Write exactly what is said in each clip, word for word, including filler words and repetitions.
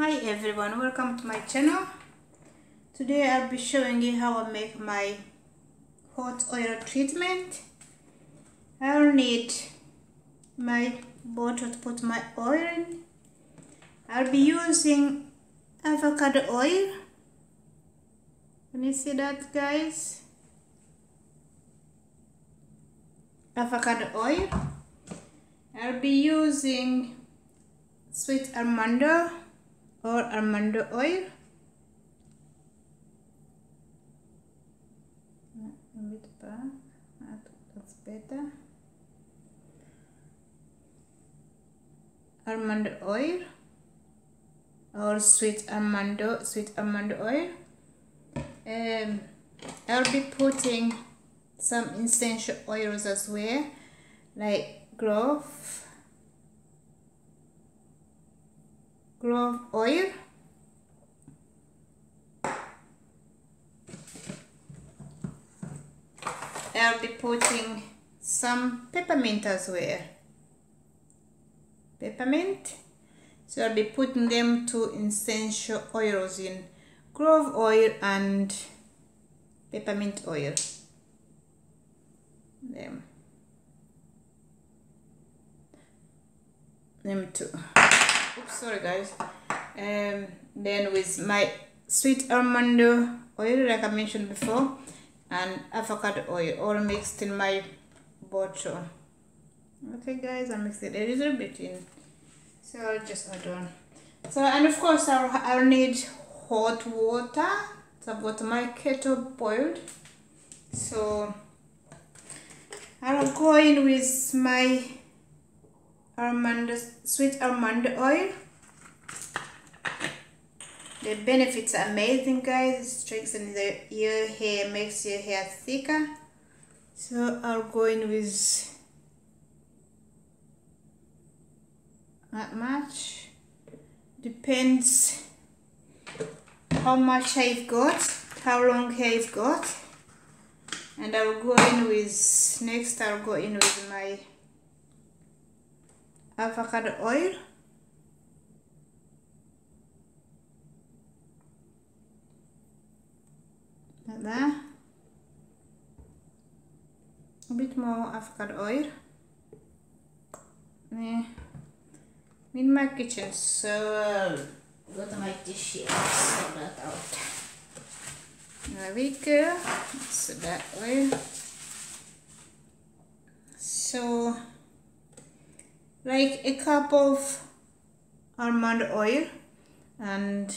Hi everyone, welcome to my channel. Today I'll be showing you how I make my hot oil treatment. I'll need my bottle to put my oil in. I'll be using avocado oil. Can you see that, guys? Avocado oil. I'll be using sweet almond or almond oil. A bit back. I think that's better. Almond oil or sweet almond sweet almond oil. Um, I'll be putting some essential oils as well, like clove, clove oil, I'll be putting some peppermint as well, peppermint, so I'll be putting them two essential oils in, clove oil and peppermint oil, them, them two. Oops, sorry guys. Um, then with my sweet almond oil, like I mentioned before, and avocado oil, all mixed in my bottle. Okay guys, I mixed it a little bit in, so I'll just add on. So, and of course I'll, I'll need hot water. So I've got my kettle boiled, so I'll go in with my almond, sweet almond oil. The benefits are amazing, guys. It strengthens your hair, makes your hair thicker. So I'll go in with not much. Depends how much hair you've got, how long hair you've got. And I'll go in with, next I'll go in with my avocado oil. Like that. A bit more avocado oil. Yeah. I'm in my kitchen, so I'll go to my dish here, sort that out. There we go. So that oil. So like a cup of almond oil and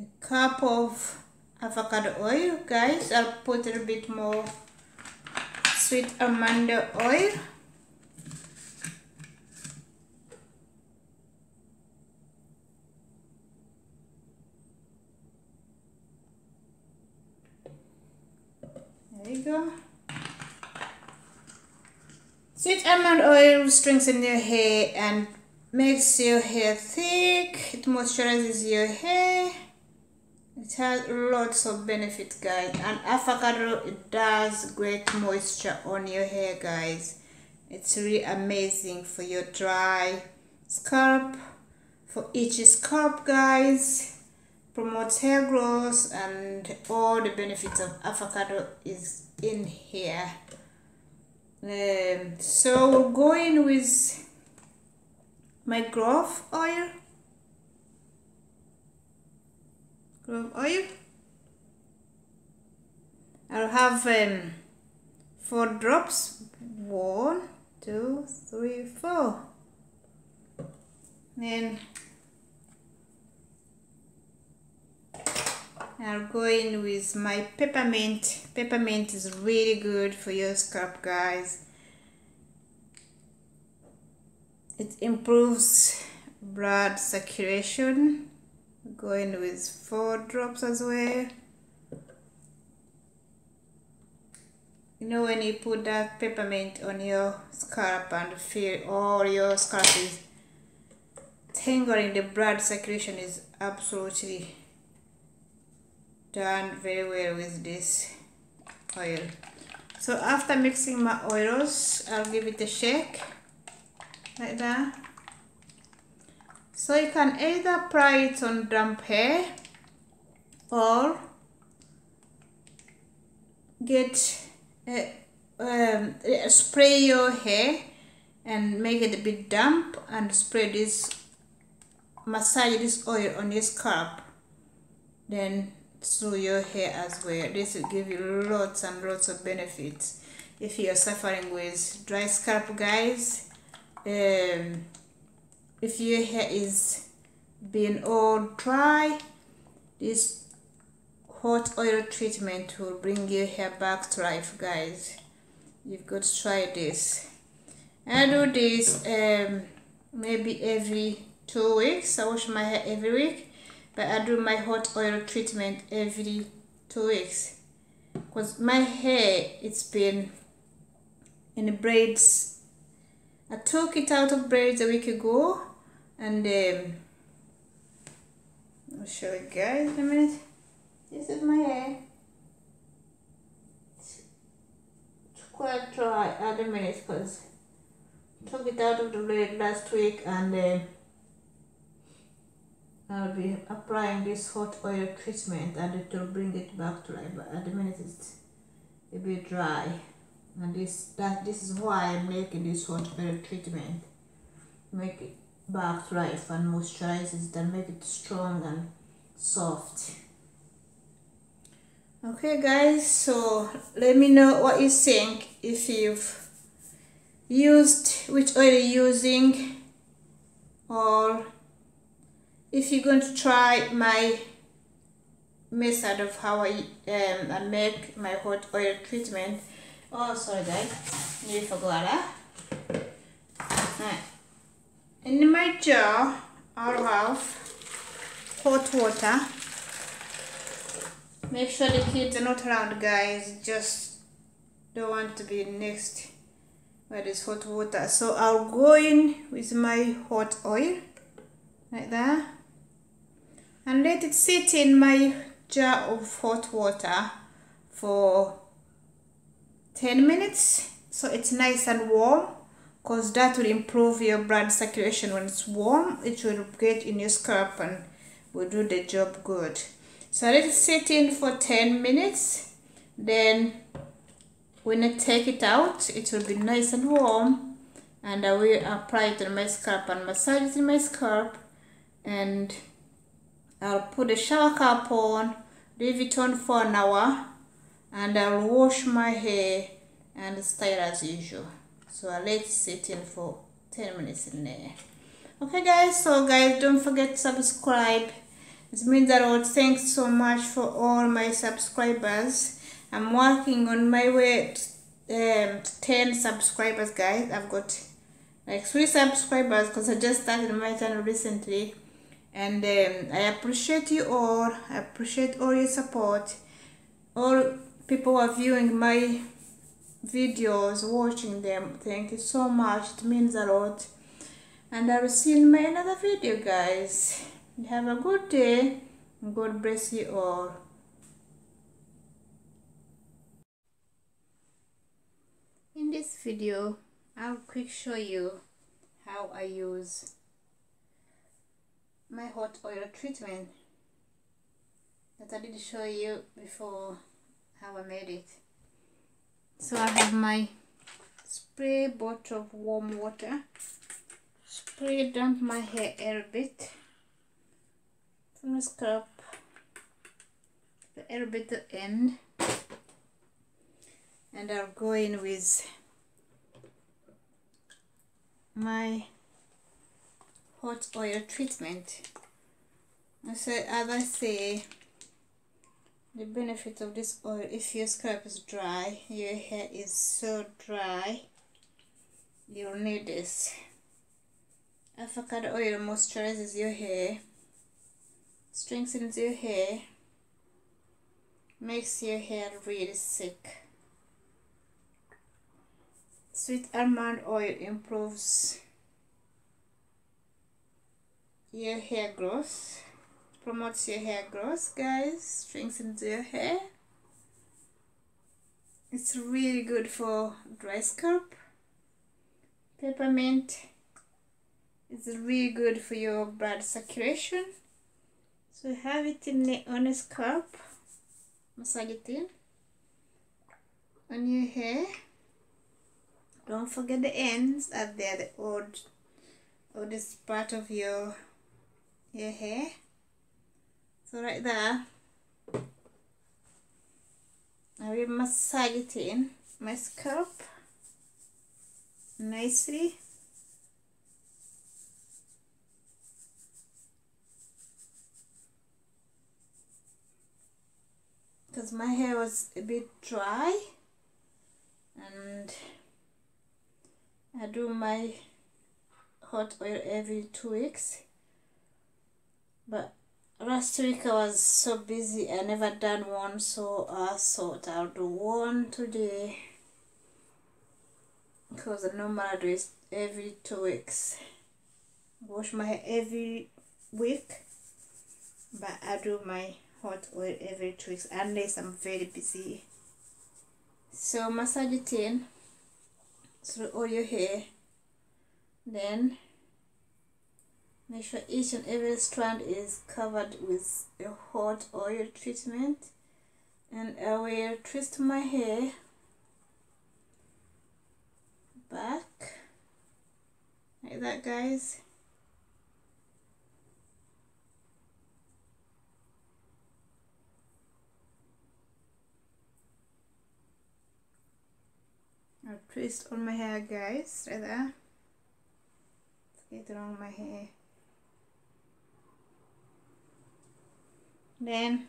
a cup of avocado oil, guys. I'll put a little bit more sweet almond oil. There you go. Sweet almond oil strengthens your hair and makes your hair thick. It moisturizes your hair. It has lots of benefits, guys. And avocado, it does great moisture on your hair, guys. It's really amazing for your dry scalp, for itchy scalp, guys. Promotes hair growth, and all the benefits of avocado is in here. Um, so we'll go in with my clove oil, clove oil. I'll have um, four drops, one, two, three, four. Then I'll go in with my peppermint. Peppermint is really good for your scalp, guys. It improves blood circulation. Go in with four drops as well. You know, when you put that peppermint on your scalp and feel all your scalp is tingling, the blood circulation is absolutely done very well with this oil. So after mixing my oils, I'll give it a shake like that. So you can either apply it on damp hair or get a, um, spray your hair and make it a bit damp and spray this, massage this oil on your scalp, then through your hair as well. This will give you lots and lots of benefits. If you're suffering with dry scalp, guys, um, if your hair is being all dry, this hot oil treatment will bring your hair back to life, guys. You've got to try this. I do this um, maybe every two weeks. I wash my hair every week, but I do my hot oil treatment every two weeks because my hair, it's been in braids. I took it out of braids a week ago, and um, I'll show you guys in a minute. This is my hair. It's quite dry at the minute because I took it out of the braid last week, and uh, I'll be applying this hot oil treatment and it will bring it back to life, but at the minute it's a bit dry, and this that this is why I'm making this hot oil treatment. Make it back to life and moisturizes it and make it strong and soft. Okay guys, so let me know what you think, if you've used, which oil you're using, or if you're going to try my method of how I, um, I make my hot oil treatment. Oh, sorry guys, nearly forgot that. Right. In my jar, I'll have hot water. Make sure the kids are not around, guys. Just don't want to be next where there's hot water. So I'll go in with my hot oil, like that. And let it sit in my jar of hot water for ten minutes, so it's nice and warm, because that will improve your blood circulation. When it's warm, it will get in your scalp and will do the job good. So let it sit in for ten minutes, then when I take it out, it will be nice and warm, and I will apply it on my scalp and massage it in my scalp, and I'll put a shower cap on, leave it on for an hour, and I'll wash my hair and style as usual. So I'll let it sit in for ten minutes in there. Okay guys, so guys, don't forget to subscribe. It means a lot. Thanks so much for all my subscribers. I'm working on my way to um, ten subscribers, guys. I've got like three subscribers because I just started my channel recently. And um, I appreciate you all. I appreciate all your support. All people are viewing my videos, watching them. Thank you so much. It means a lot. And I will see you in my another video, guys. Have a good day. God bless you all. In this video, I'll quick show you how I use my hot oil treatment that I did show you before, how I made it. So I have my spray bottle of warm water, spray damp my hair a little bit from the scalp, a little bit at the end, and I'll go in with my hot oil treatment. As I say, the benefit of this oil, if your scalp is dry, your hair is so dry, you'll need this. Avocado oil moisturizes your hair, strengthens your hair, makes your hair really thick. Sweet almond oil improves your hair growth, promotes your hair growth, guys, strengthens your hair. It's really good for dry scalp. Peppermint It's really good for your blood circulation. So have it in the, on a scalp, massage it in, on your hair. Don't forget the ends, that they are the old, oldest part of your, your hair. So right there, I will massage it in my scalp nicely. Because my hair was a bit dry, and I do my hot oil every two weeks, but last week I was so busy I never done one, so I thought I'll do one today, because I normally I do it every two weeks. Wash my hair every week, but I do my hot oil every two weeks unless I'm very busy. So massage it in through all your hair, then make sure each and every strand is covered with a hot oil treatment. And I will twist my hair back like that, guys. I'll twist on my hair, guys, right there. Let's get around my hair. Then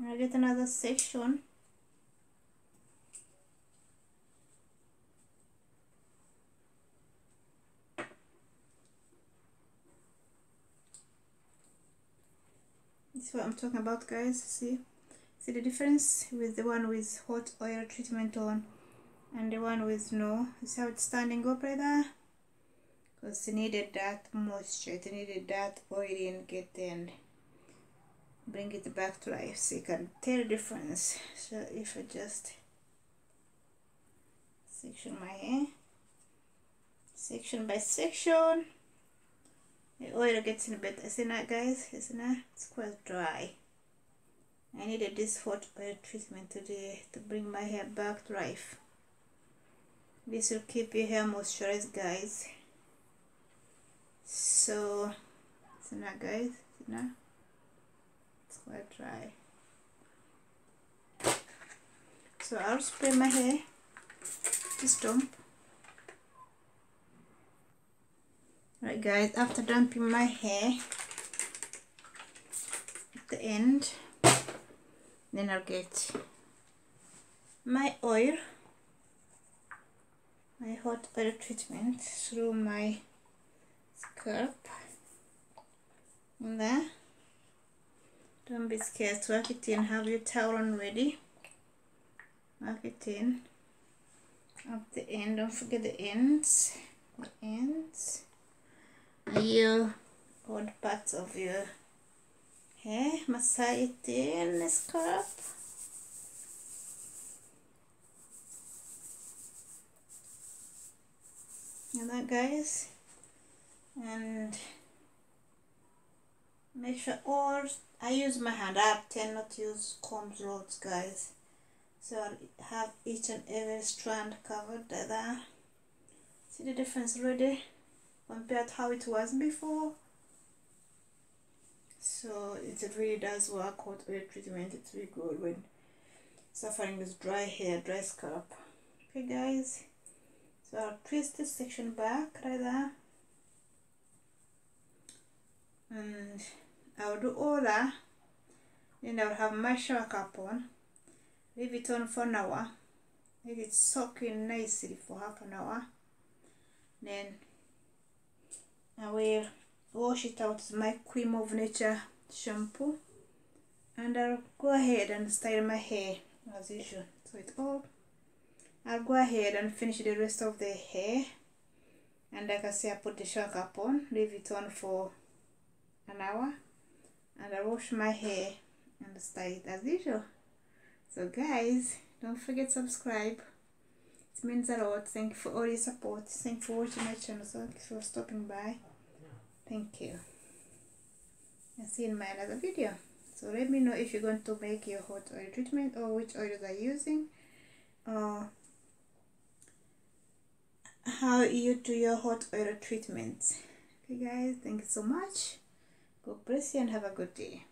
I'll get another section. This is what I'm talking about, guys. See, see the difference with the one with hot oil treatment on and the one with no. You see how it's standing up right there? Because it needed that moisture, it needed that oil and get in, bring it back to life. So you can tell the difference. So if I just section my hair, section by section, the oil gets in better. See that, guys? Isn't that? It's quite dry. I needed this hot oil treatment today to bring my hair back to life. This will keep your hair moisturized, guys. So, see that, guys? See that? It's quite dry. So I'll spray my hair. Just dump. Right, guys. After dumping my hair at the end, then I'll get my oil. My hot oil treatment through my scalp in there. Don't be scared to work it in. Have your towel on ready. Work it in up the end. Don't forget the ends. The ends are your odd parts of your hair. Massage it in the scalp. That, guys, and make sure all. I use my hand. I tend not to use combs lots, guys, so I have each and every strand covered like that. See the difference already compared to how it was before. So it really does work. Hot oil treatment, it's really good when suffering with dry hair, dry scalp. Okay, guys. So I'll twist this section back right there, and I'll do all that. Then I'll have my shower cap on, leave it on for an hour, let it soak in nicely for half an hour. Then I will wash it out with my Cream of Nature shampoo, and I'll go ahead and style my hair as usual. So it's all. I'll go ahead and finish the rest of the hair, and like I say, I put the shower cap on, leave it on for an hour, and I wash my hair and style it as usual. So, guys, don't forget to subscribe. It means a lot. Thank you for all your support. Thank you for watching my channel. Thank you for stopping by. Thank you. I'll see you in my another video. So let me know if you're going to make your hot oil treatment or which oils are using, or how you do your hot oil treatment. Okay guys, thank you so much. God bless you and have a good day.